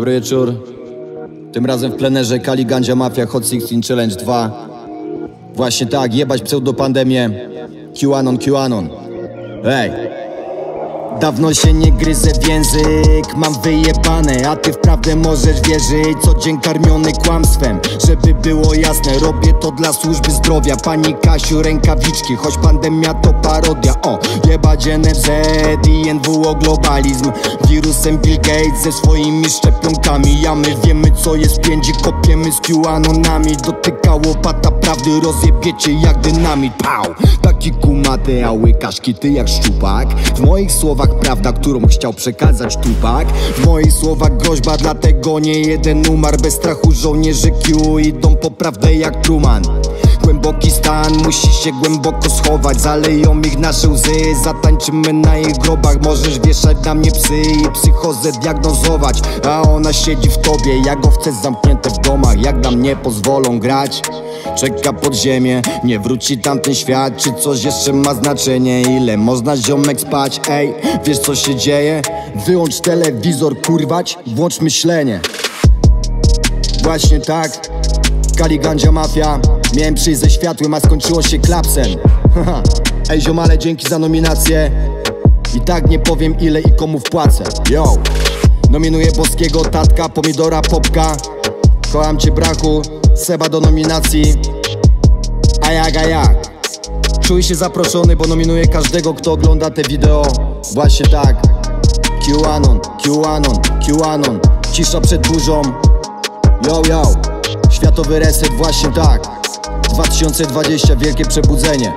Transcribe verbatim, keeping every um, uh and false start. Dobry wieczór. Tym razem w plenerze Kali Gandzia Mafia Hot Sixteen Challenge dwa. Właśnie tak, jebać pseudopandemię. QAnon, QAnon. Ej! Dawno się nie gryzę w język, mam wyjebane, a ty wprawdę możesz wierzyć. Co dzień karmiony kłamstwem, żeby było jasne, robię to dla służby zdrowia. Pani Kasiu, rękawiczki, choć pandemia to parodia. O, jebać N F Z i N W O globalizm, wirusem Bill Gates ze swoimi szczepionkami. Ja my wiemy co jest piędzi, kopiemy z QAnonami. Dotyka łopata prawdy, rozjebiecie jak dynamit. Pał! Taki kumaty, a łykaszki ty jak szczupak. W moich słowach prawda, którą chciał przekazać Tupak. W moich słowach groźba, dlatego nie jeden umarł. Bez strachu żołnierzy Q idą po prawdę jak Truman. Głęboki stan, musi się głęboko schować. Zaleją ich nasze łzy, zatańczymy na ich grobach. Możesz wieszać na mnie psy i psychozę diagnozować, a ona siedzi w tobie jak owce zamknięte w domach. Jak na mnie pozwolą grać, czeka pod ziemię, nie wróci tamten świat. Czy coś jeszcze ma znaczenie? Ile można ziomek spać? Ej, wiesz co się dzieje? Wyłącz telewizor, kurwać, włącz myślenie. Właśnie tak, Kali Gandzia Mafia. Miałem przyjść ze światłem, a skończyło się klapsem. Ej ziomale, dzięki za nominację. I tak nie powiem ile i komu wpłacę. Yo! Nominuję Boskiego, Tadka, Pomidora, Popka. Kocham cię brachu, Seba do nominacji. A jak, a jak? Czuj się zaproszony, bo nominuję każdego, kto ogląda te wideo. Właśnie tak. QAnon, QAnon, QAnon. Cisza przed burzą. Yo, yo! Światowy reset, właśnie tak. dwa tysiące dwadzieścia, wielkie przebudzenie.